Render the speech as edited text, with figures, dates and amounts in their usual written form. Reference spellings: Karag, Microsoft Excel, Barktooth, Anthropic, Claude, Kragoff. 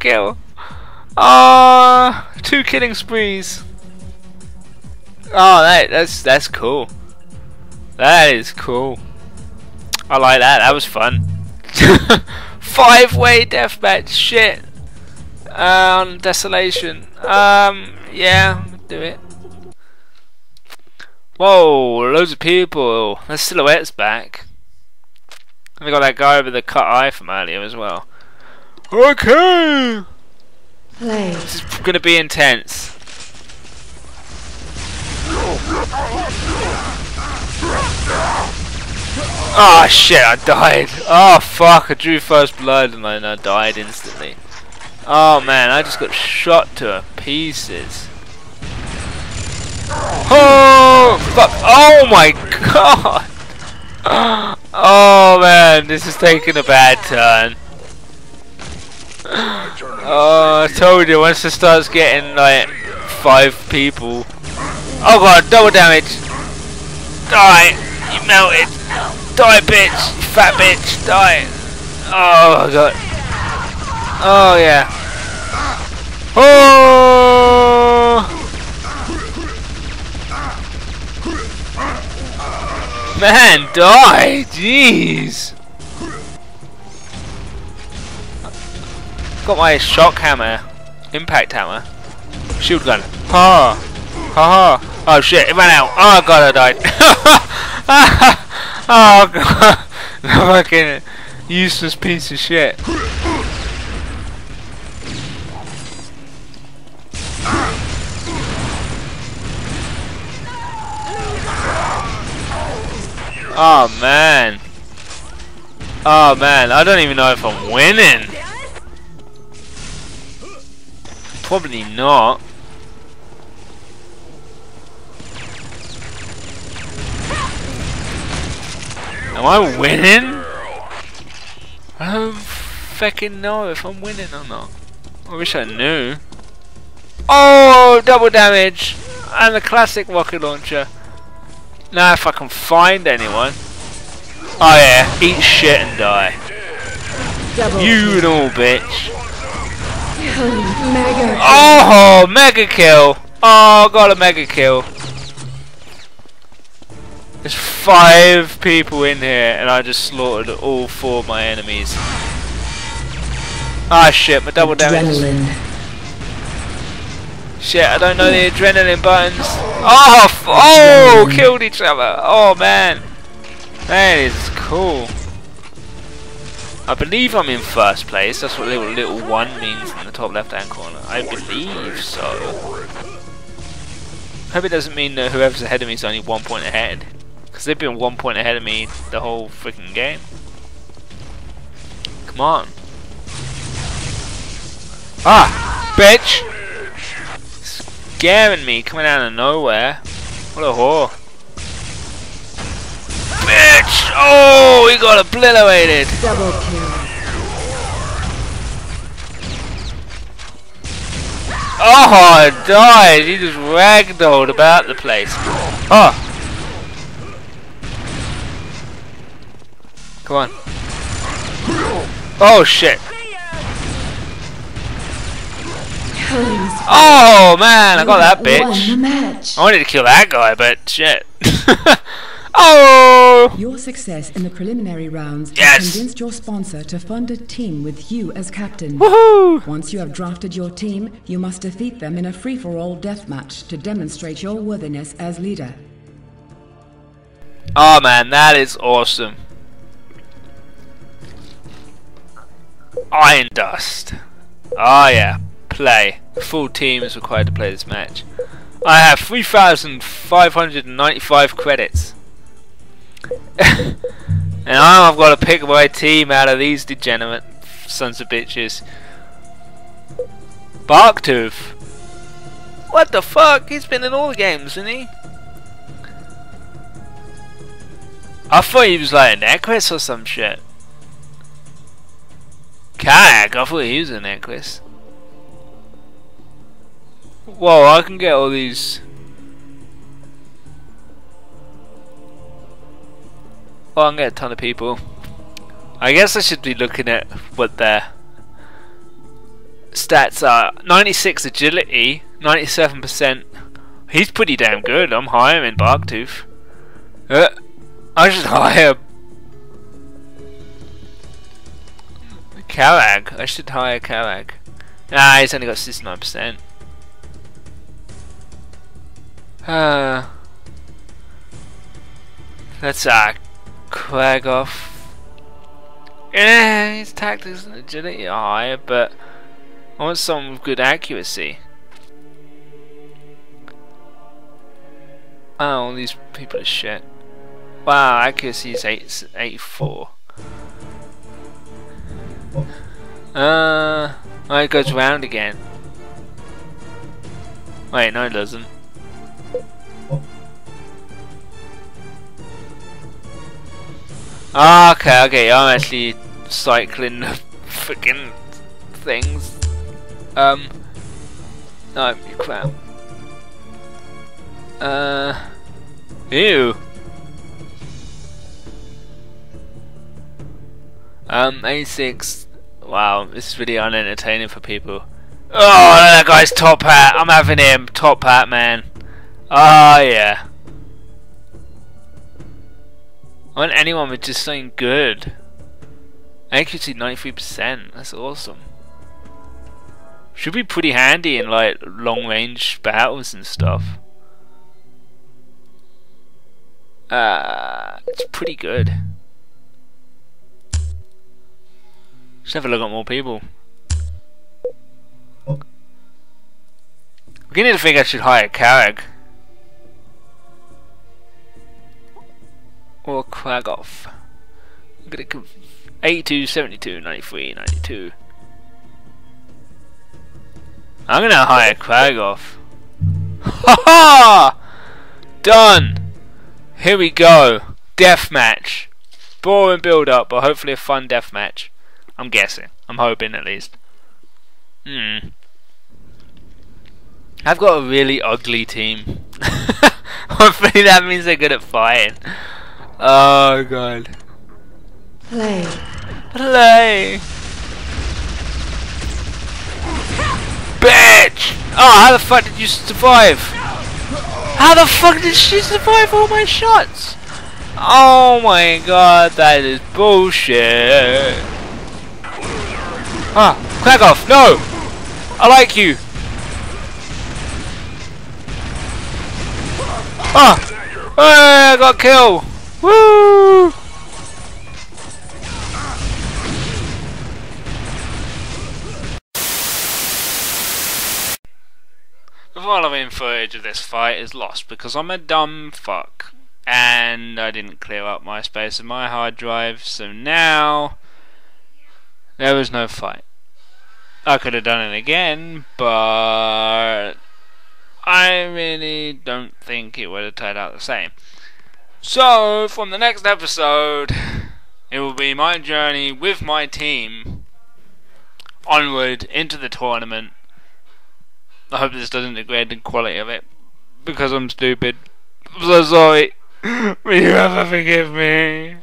kill. Ah, 2 killing sprees. Oh, that's cool. That is cool. I like that. That was fun. 5-way deathmatch. Shit. On Desolation. Yeah, do it. Whoa, loads of people. The silhouette's back. And we got that guy with the cut eye from earlier as well. Okay. Play. This is gonna be intense. Oh shit, I died. Oh fuck, I drew first blood and then I died instantly. Oh man, I just got shot to pieces. Oh fuck, oh my god. Oh man, this is taking a bad turn. Oh, I told you, once it starts getting like 5 people. Oh god, double damage. Die, you melted. Die, bitch, you fat bitch, die. Oh god. Oh yeah. Oh man, die, jeez. Got my shock hammer, impact hammer, shield gun. Ha ha ha. Oh shit, it ran out. Oh god, I died. Oh god, fucking useless piece of shit. Oh man. Oh man, I don't even know if I'm winning. Probably not. Am I winning? I don't fucking know if I'm winning or not. I wish I knew. Oh, double damage! And the classic rocket launcher. Now if I can find anyone. Oh yeah, eat shit and die. You and all, bitch. Mega. Oh, mega kill! Oh, got a mega kill. There's 5 people in here, and I just slaughtered all 4 of my enemies. Ah, shit! My double damage. Shit! I don't know the adrenaline buttons. Oh! Oh! Killed each other. Oh man, that is cool. I believe I'm in first place. That's what little 1 means in the top left-hand corner. I believe so. Hope it doesn't mean that whoever's ahead of me is only 1 point ahead, because they've been 1 point ahead of me the whole freaking game. Come on. Ah, bitch! Scaring me, coming out of nowhere. What a whore. Bitch! Oh, he got obliterated. Double kill. Oh, I died. He just ragdolled about the place. Oh. Come on. Oh shit. Oh man, I got that bitch. I wanted to kill that guy, but shit. Oh! Your success in the preliminary rounds has convinced your sponsor to fund a team with you as captain. Woohoo! Once you have drafted your team, you must defeat them in a free-for-all deathmatch to demonstrate your worthiness as leader. Oh man, that is awesome. Iron Dust. Oh yeah, play. Full team is required to play this match. I have 3,595 credits. And I've got to pick my team out of these degenerate sons of bitches. Barktooth. What the fuck? He's been in all the games, isn't he? I thought he was like a necklace or some shit. Karag, I thought he was a necklace. Whoa, I can get all these. Well, I'm getting a ton of people. I guess I should be looking at what their stats are 96 agility, 97%. He's pretty damn good. I'm hiring Barktooth. I should hire Karag. I should hire Karag. Nah, he's only got 69%. That's Kragoff. Yeah, his tactics and agility are higher, but I want someone with good accuracy. Oh, these people are shit. Wow, accuracy is 84. Oh, it goes round again. Wait, no, it doesn't. Ah, okay, I'm actually cycling the freaking things. No, you crap. Ew. A6. Wow, this is really unentertaining for people. Oh, that guy's top hat. I'm having him. Top hat, man. Oh, yeah. I want anyone with just something good. Accuracy 93%. That's awesome. Should be pretty handy in like long range battles and stuff. It's pretty good. Just have a look at more people. I'm beginning to think I should hire Karag. Or Kragoff. I'm gonna 82, 72, 93, 92. I'm gonna hire Kragoff. Ha ha! Done! Here we go. Deathmatch. Boring build up, but hopefully a fun deathmatch. I'm guessing. I'm hoping at least. I've got a really ugly team. Hopefully that means they're good at fighting. Oh god. Play. Play. Bitch! Oh, how the fuck did you survive? How the fuck did she survive all my shots? Oh my god, that is bullshit. Ah, Kragoff, no! I like you. Ah! Hey, I got killed! Woo! The following footage of this fight is lost because I'm a dumb fuck and I didn't clear up my space in my hard drive, so now there was no fight. I could have done it again, but I really don't think it would have turned out the same. So, from the next episode, it will be my journey with my team onward into the tournament. I hope this doesn't degrade the quality of it, because I'm stupid. I'm so sorry. Will you ever forgive me?